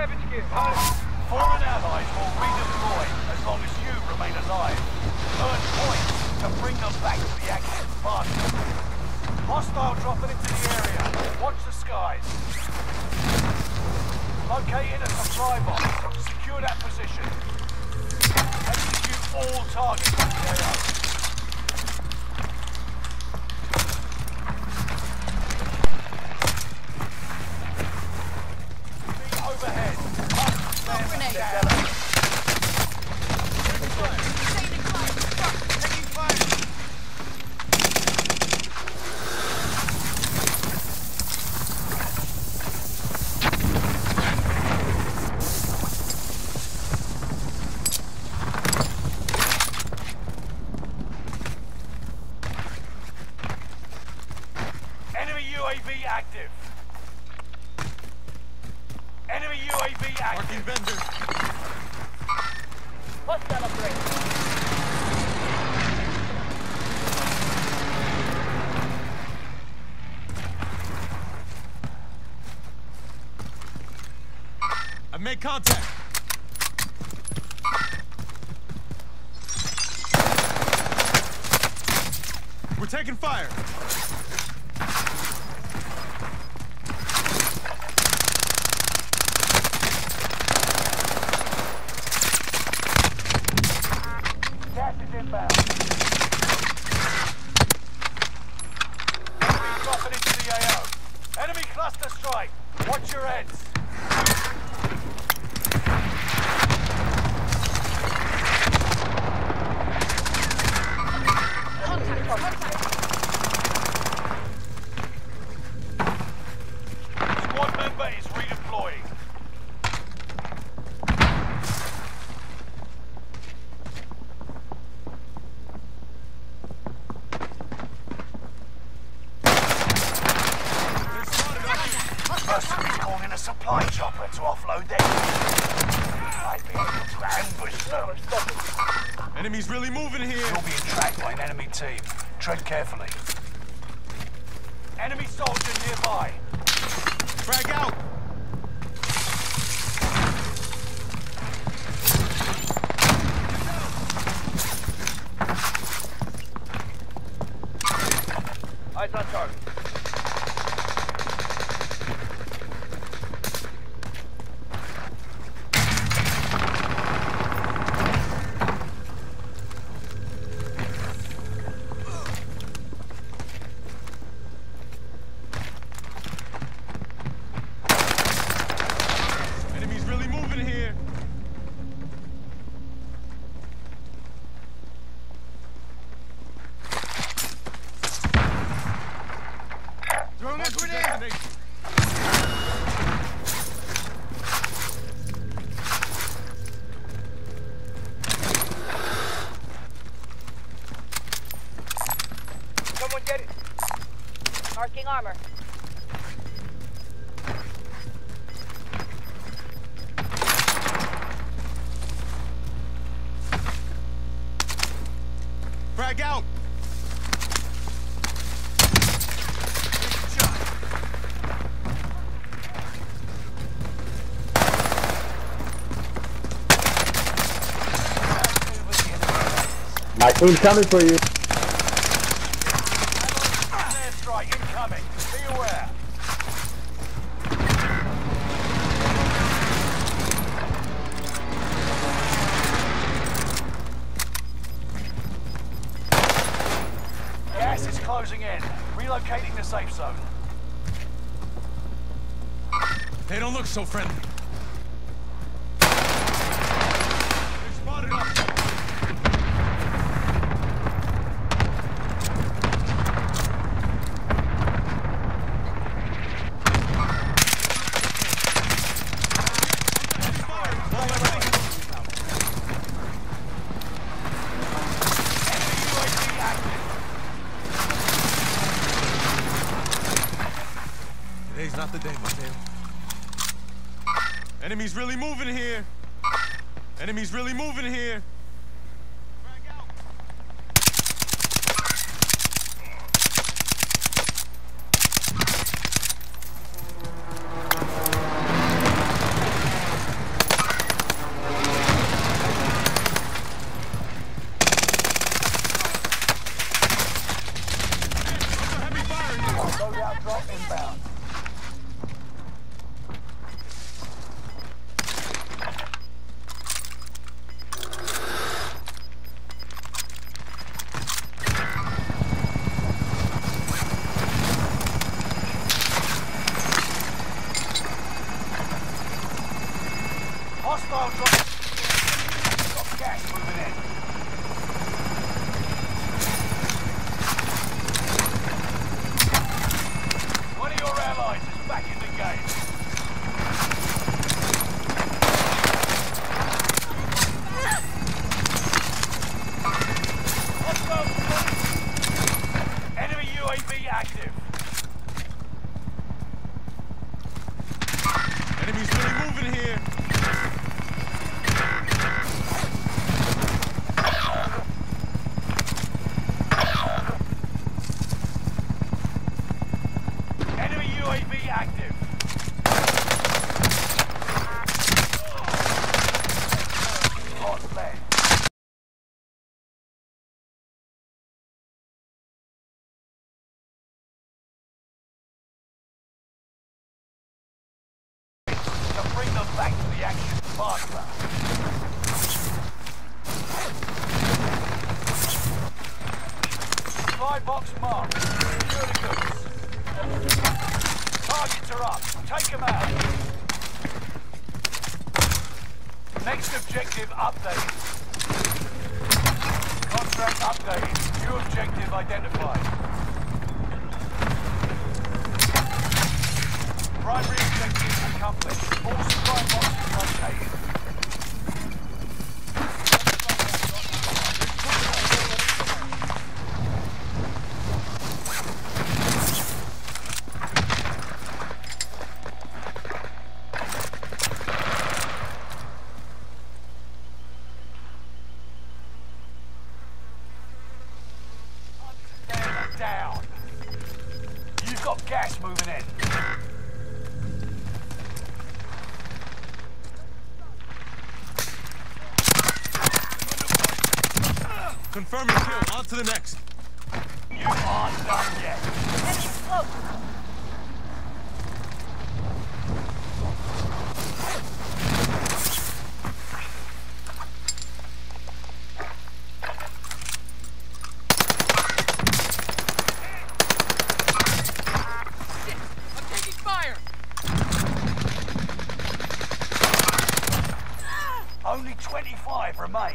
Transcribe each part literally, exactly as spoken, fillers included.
scavenge gear. Foreign allies will redeploy as long as you remain alive. Earn points to bring them back to the action faster. Hostile dropping into the area. Watch the skies. Located a supply box. Secure that position. Execute all targets. There are. Make contact. We're taking fire. Gas is inbound. Enemy dropping into the A O. Enemy cluster strike. Watch your heads. Enemy's really moving here. You'll be tracked by an enemy team. Tread carefully. Enemy soldier nearby. Frag out. Eyes on target. Marking armor. Frag out! My team's coming for you. Closing in. Relocating the safe zone. They don't look so friendly. They're spotted up. Not the day, Mateo. Enemies really moving here. Enemies really moving here. Box marked. Secure the goods. Targets are up. Take them out. Next objective updated. Contract updated. New objective identified. Primary objective accomplished. All supply boxes located. Confirming kill, on to the next. You are not yet. Heading slow. Shit, I'm taking fire. Only twenty-five remain.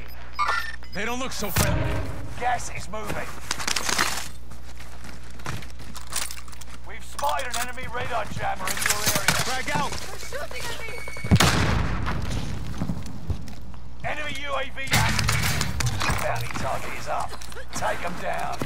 They don't look so friendly. Gas is moving. We've spotted an enemy radar jammer in your area. Frag out! They're shooting at me! Enemy U A V active. Bounty target is up. Take them down.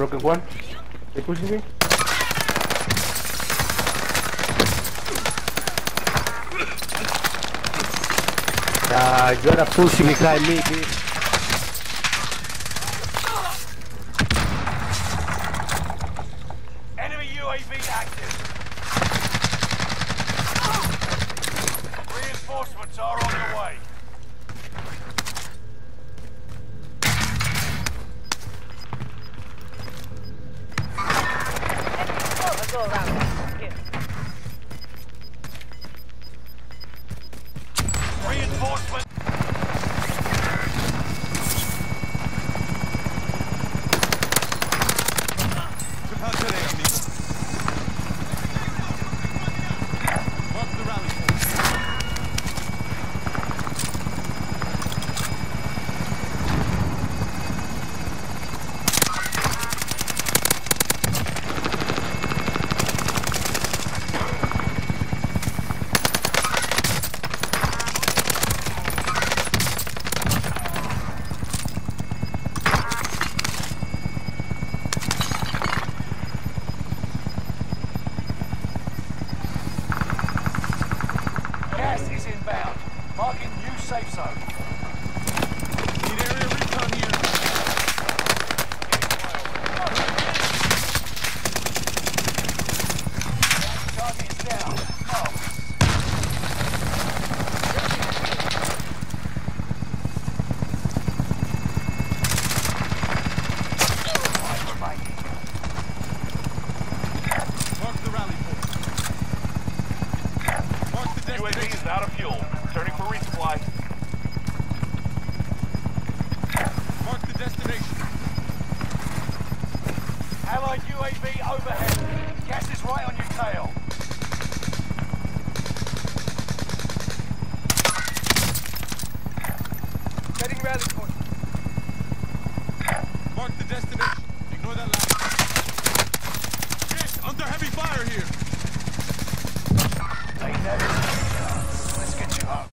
Broken one. They pushing me. Ah, you gotta push me, cry me, bitch. safe zone. Need area recon here. Target is down. Oh. Mark the rally point. Mark the destination. U A V is out of fuel. Turning for resupply. Mark the destination. Allied U A V overhead. Gas is right on your tail. Heading rally point. Mark the destination. Ignore that last. Shit! Under heavy fire here! Take that. Let's get you up.